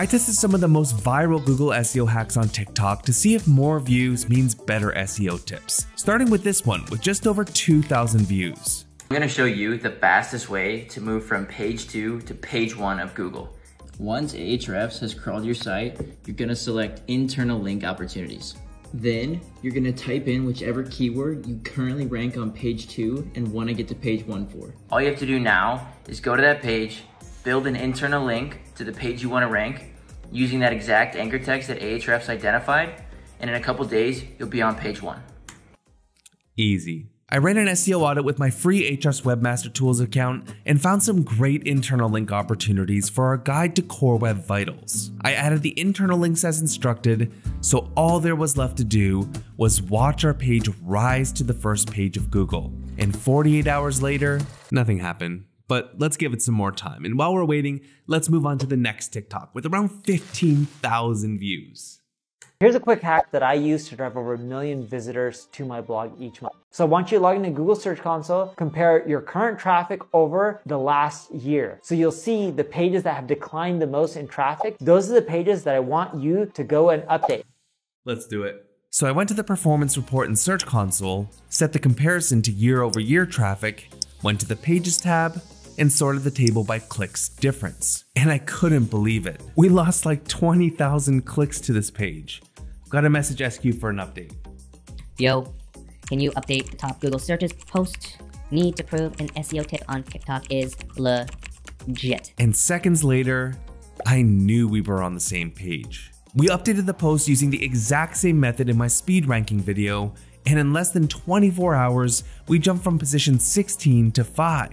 I tested some of the most viral Google SEO hacks on TikTok to see if more views means better SEO tips. Starting with this one with just over 2,000 views. I'm going to show you the fastest way to move from page 2 to page 1 of Google. Once Ahrefs has crawled your site, you're going to select internal link opportunities. Then you're going to type in whichever keyword you currently rank on page 2 and want to get to page 1 for. All you have to do now is go to that page, build an internal link to the page you want to rank using that exact anchor text that Ahrefs identified, and in a couple days, you'll be on page 1. Easy. I ran an SEO audit with my free Ahrefs Webmaster Tools account and found some great internal link opportunities for our guide to Core Web Vitals. I added the internal links as instructed, so all there was left to do was watch our page rise to the first page of Google. And 48 hours later, nothing happened. But let's give it some more time. And while we're waiting, let's move on to the next TikTok with around 15,000 views. Here's a quick hack that I use to drive over 1 million visitors to my blog each month. So once you log into Google Search Console, compare your current traffic over the last year. So you'll see the pages that have declined the most in traffic. Those are the pages that I want you to go and update. Let's do it. So I went to the performance report in Search Console, set the comparison to year over year traffic, went to the Pages tab, and sorted the table by clicks difference. And I couldn't believe it. We lost like 20,000 clicks to this page. Got to message SQ for an update. Yo, can you update the top Google searches post? Need to prove an SEO tip on TikTok is legit. And seconds later, I knew we were on the same page. We updated the post using the exact same method in my speed ranking video, and in less than 24 hours, we jumped from position 16 to 5.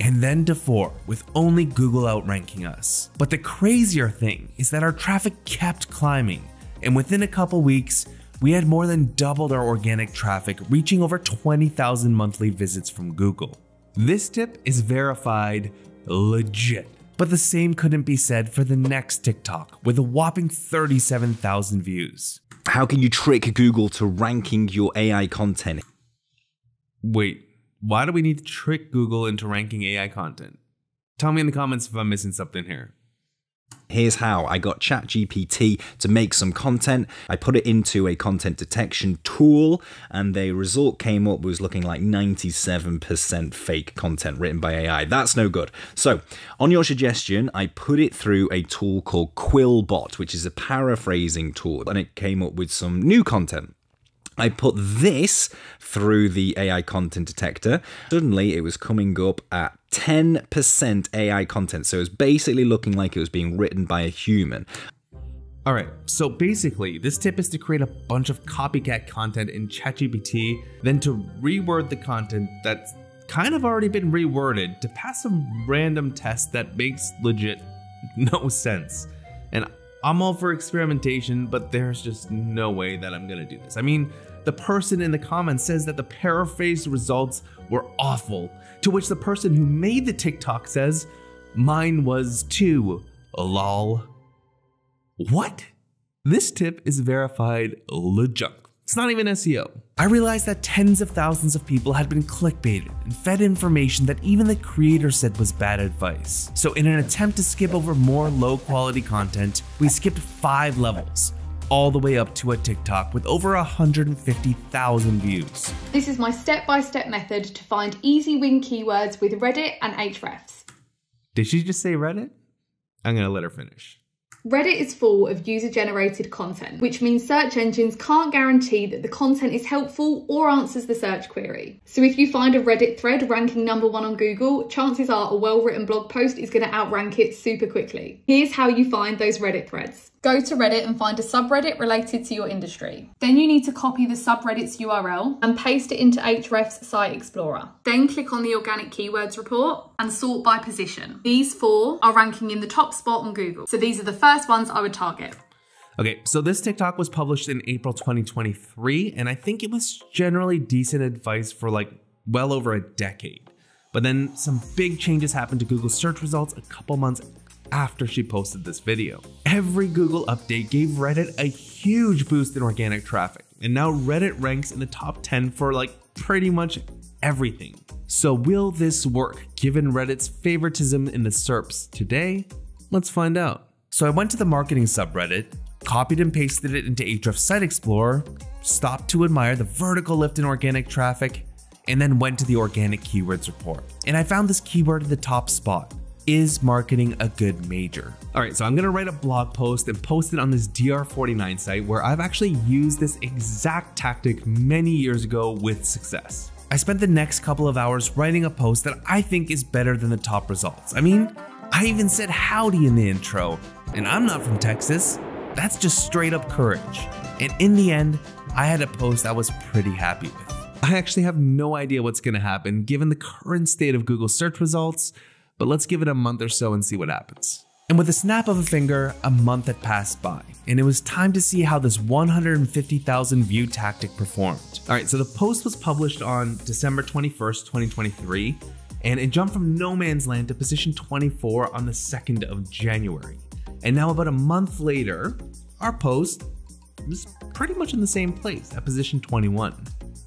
And then to 4, with only Google outranking us. But the crazier thing is that our traffic kept climbing. And within a couple weeks, we had more than doubled our organic traffic, reaching over 20,000 monthly visits from Google. This tip is verified legit. But the same couldn't be said for the next TikTok with a whopping 37,000 views. How can you trick Google to ranking your AI content? Wait, why do we need to trick Google into ranking AI content? Tell me in the comments if I'm missing something here. Here's how. I got ChatGPT to make some content. I put it into a content detection tool, and the result came up was looking like 97% fake content written by AI. That's no good. So, on your suggestion, I put it through a tool called QuillBot, which is a paraphrasing tool, and it came up with some new content. I put this through the AI content detector. Suddenly, it was coming up at 10% AI content. So it was basically looking like it was being written by a human. All right, so basically, this tip is to create a bunch of copycat content in ChatGPT, then to reword the content that's kind of already been reworded to pass some random test that makes legit no sense. And I'm all for experimentation, but there's just no way that I'm gonna do this. I mean, the person in the comments says that the paraphrased results were awful, to which the person who made the TikTok says, mine was too, lol. What? This tip is verified legit. It's not even SEO. I realized that tens of thousands of people had been clickbaited and fed information that even the creator said was bad advice. So in an attempt to skip over more low-quality content, we skipped 5 levels, all the way up to a TikTok with over 150,000 views. This is my step-by-step method to find easy win keywords with Reddit and Ahrefs. Did she just say Reddit? I'm gonna let her finish. Reddit is full of user-generated content, which means search engines can't guarantee that the content is helpful or answers the search query. So if you find a Reddit thread ranking #1 on Google, chances are a well-written blog post is going to outrank it super quickly. Here's how you find those Reddit threads. Go to Reddit and find a subreddit related to your industry. Then you need to copy the subreddit's URL and paste it into Ahrefs Site Explorer. Then click on the organic keywords report and sort by position. These 4 are ranking in the top spot on Google. So these are the first ones I would target. Okay, so this TikTok was published in April 2023, and I think it was generally decent advice for like well over a decade. But then some big changes happened to Google search results a couple months after she posted this video. Every Google update gave Reddit a huge boost in organic traffic, and now Reddit ranks in the top 10 for like pretty much everything. So will this work given Reddit's favoritism in the SERPs today? Let's find out. So I went to the marketing subreddit, copied and pasted it into Ahrefs Site Explorer, stopped to admire the vertical lift in organic traffic, and then went to the organic keywords report. And I found this keyword at the top spot. Is marketing a good major? All right, so I'm gonna write a blog post and post it on this DR49 site where I've actually used this exact tactic many years ago with success. I spent the next couple of hours writing a post that I think is better than the top results. I mean, I even said howdy in the intro, and I'm not from Texas. That's just straight up courage. And in the end, I had a post I was pretty happy with. I actually have no idea what's gonna happen given the current state of Google search results, but let's give it a month or so and see what happens. And with a snap of a finger, a month had passed by, and it was time to see how this 150,000 view tactic performed. All right, so the post was published on December 21st, 2023, and it jumped from no man's land to position 24 on the 2nd of January. And now about a month later, our post is pretty much in the same place at position 21.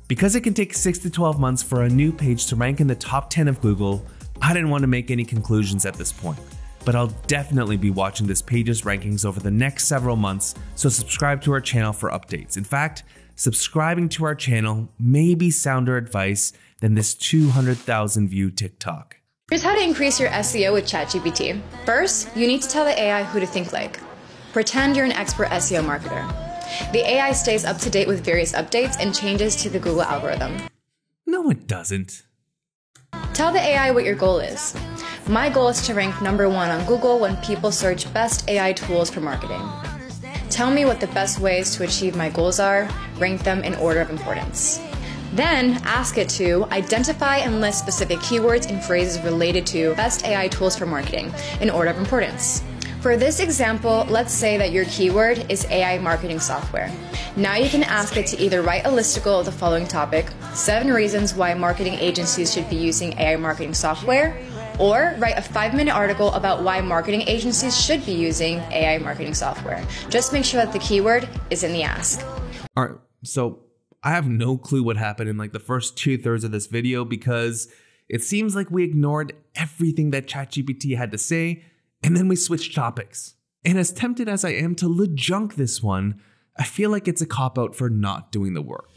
Because it can take 6 to 12 months for a new page to rank in the top 10 of Google, I didn't want to make any conclusions at this point, but I'll definitely be watching this page's rankings over the next several months, so subscribe to our channel for updates. In fact, subscribing to our channel may be sounder advice than this 200,000 view TikTok. Here's how to increase your SEO with ChatGPT. First, you need to tell the AI who to think like. Pretend you're an expert SEO marketer. The AI stays up to date with various updates and changes to the Google algorithm. No, it doesn't. Tell the AI what your goal is. My goal is to rank #1 on Google when people search best AI tools for marketing. Tell me what the best ways to achieve my goals are, rank them in order of importance. Then ask it to identify and list specific keywords and phrases related to best AI tools for marketing in order of importance. For this example, let's say that your keyword is AI marketing software. Now you can ask it to either write a listicle of the following topic, 7 reasons why marketing agencies should be using AI marketing software, or write a 5-minute article about why marketing agencies should be using AI marketing software. Just make sure that the keyword is in the ask. All right, so I have no clue what happened in like the first 2/3 of this video because it seems like we ignored everything that ChatGPT had to say, and then we switched topics. And as tempted as I am to lejunk this one, I feel like it's a cop-out for not doing the work.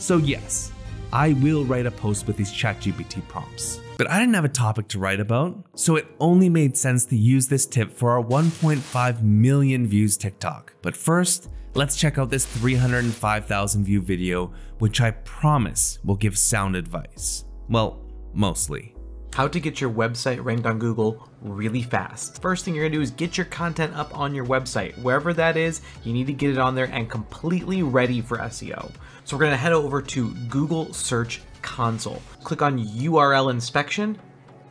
So yes, I will write a post with these ChatGPT prompts. But I didn't have a topic to write about, so it only made sense to use this tip for our 1.5 million views TikTok. But first, let's check out this 305,000 view video, which I promise will give sound advice. Well, mostly. How to get your website ranked on Google really fast. First thing you're gonna do is get your content up on your website. Wherever that is, you need to get it on there and completely ready for SEO. So we're gonna head over to Google Search Console. Click on URL Inspection,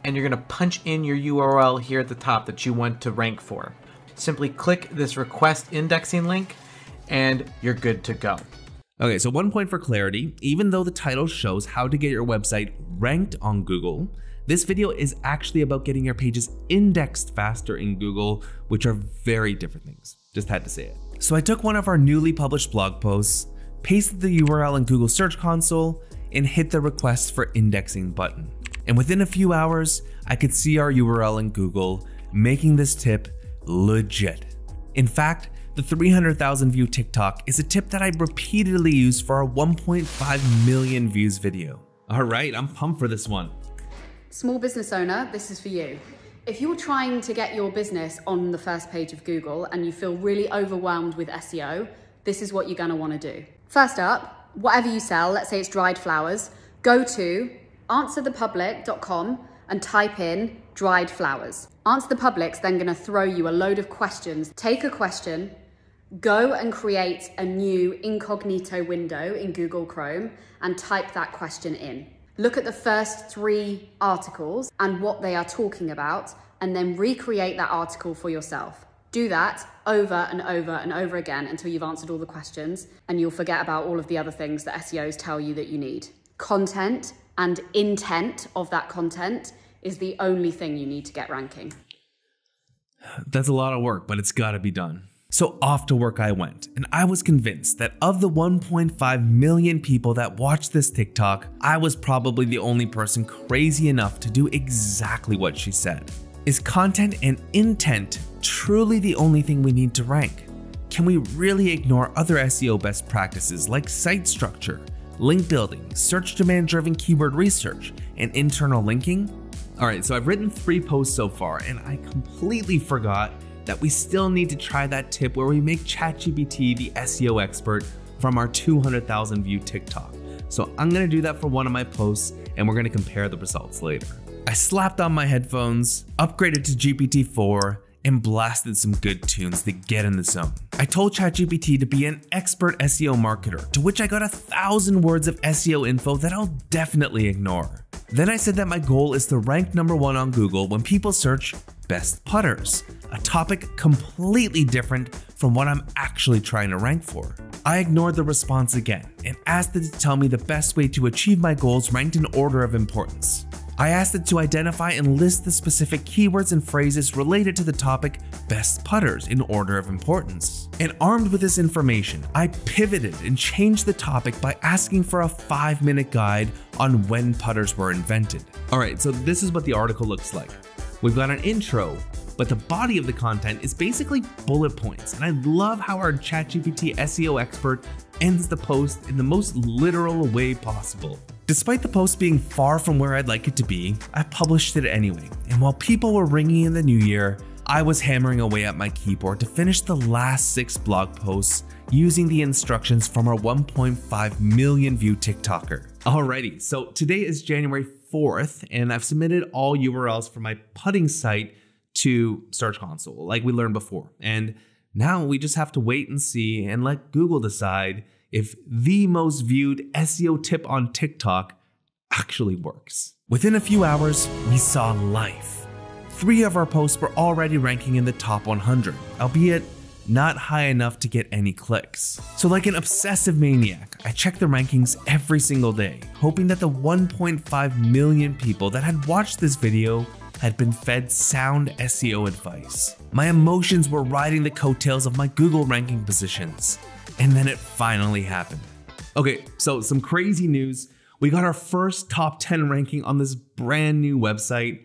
and you're gonna punch in your URL here at the top that you want to rank for. Simply click this request indexing link, and you're good to go. Okay, so one point for clarity, even though the title shows how to get your website ranked on Google, this video is actually about getting your pages indexed faster in Google, which are very different things. Just had to say it. So I took one of our newly published blog posts, pasted the URL in Google Search Console, and hit the request for indexing button. And within a few hours, I could see our URL in Google, making this tip legit. In fact, the 300,000 view TikTok is a tip that I repeatedly use for our 1.5 million views video. All right, I'm pumped for this one. Small business owner, this is for you. If you're trying to get your business on the first page of Google and you feel really overwhelmed with SEO, this is what you're gonna wanna do. First up, whatever you sell, let's say it's dried flowers, go to answerthepublic.com and type in dried flowers. Answer the Public's then gonna throw you a load of questions. Take a question, go and create a new incognito window in Google Chrome and type that question in. Look at the first 3 articles and what they are talking about, and then recreate that article for yourself. Do that over and over and over again until you've answered all the questions, and you'll forget about all of the other things that SEOs tell you that you need. Content and intent of that content is the only thing you need to get ranking. That's a lot of work, but it's gotta be done. So off to work I went, and I was convinced that of the 1.5 million people that watched this TikTok, I was probably the only person crazy enough to do exactly what she said. Is content and intent truly the only thing we need to rank? Can we really ignore other SEO best practices like site structure, link building, search demand-driven keyword research, and internal linking? Alright, so I've written 3 posts so far, and I completely forgot that we still need to try that tip where we make ChatGPT the SEO expert from our 200,000 view TikTok. So I'm gonna do that for one of my posts, and we're gonna compare the results later. I slapped on my headphones, upgraded to GPT-4, and blasted some good tunes to get in the zone. I told ChatGPT to be an expert SEO marketer, to which I got 1,000 words of SEO info that I'll definitely ignore. Then I said that my goal is to rank #1 on Google when people search best putters, a topic completely different from what I'm actually trying to rank for. I ignored the response again and asked it to tell me the best way to achieve my goals ranked in order of importance. I asked it to identify and list the specific keywords and phrases related to the topic best putters in order of importance. And armed with this information, I pivoted and changed the topic by asking for a 5-minute guide on when putters were invented. Alright, so this is what the article looks like. We've got an intro, but the body of the content is basically bullet points, and I love how our ChatGPT SEO expert ends the post in the most literal way possible. Despite the post being far from where I'd like it to be, I published it anyway, and while people were ringing in the new year, I was hammering away at my keyboard to finish the last 6 blog posts using the instructions from our 1.5 million view TikToker. Alrighty, so today is January 4th, and I've submitted all URLs for my putting site to Search Console, like we learned before, and now we just have to wait and see and let Google decide if the most viewed SEO tip on TikTok actually works. Within a few hours, we saw life. 3 of our posts were already ranking in the top 100, albeit not high enough to get any clicks. So like an obsessive maniac, I checked the rankings every single day, hoping that the 1.5 million people that had watched this video had been fed sound SEO advice. My emotions were riding the coattails of my Google ranking positions. And then it finally happened. Okay, so some crazy news. We got our first top 10 ranking on this brand new website,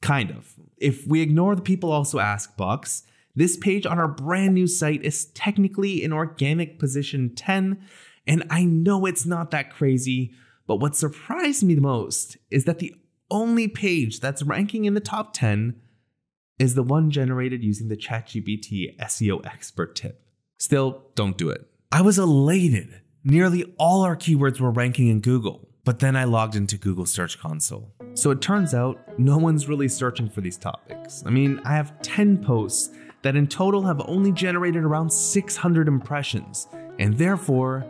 kind of. If we ignore the people also ask box, this page on our brand new site is technically in organic position 10, and I know it's not that crazy, but what surprised me the most is that the only page that's ranking in the top 10 is the one generated using the ChatGPT SEO expert tip. Still, don't do it. I was elated. Nearly all our keywords were ranking in Google, but then I logged into Google Search Console. So it turns out no one's really searching for these topics. I mean, I have 10 posts that in total have only generated around 600 impressions, and therefore,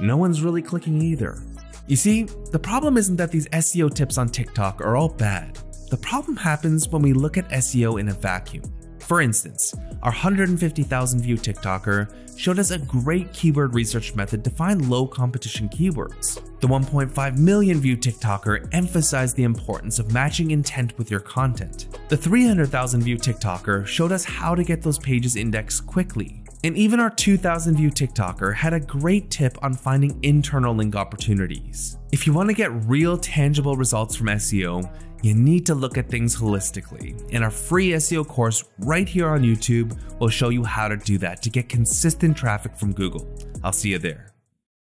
no one's really clicking either. You see, the problem isn't that these SEO tips on TikTok are all bad. The problem happens when we look at SEO in a vacuum. For instance, our 150,000 view TikToker showed us a great keyword research method to find low competition keywords. The 1.5 million view TikToker emphasized the importance of matching intent with your content. The 300,000 view TikToker showed us how to get those pages indexed quickly. And even our 2,000 view TikToker had a great tip on finding internal link opportunities. If you want to get real tangible results from SEO, you need to look at things holistically, and our free SEO course right here on YouTube will show you how to do that to get consistent traffic from Google. I'll see you there.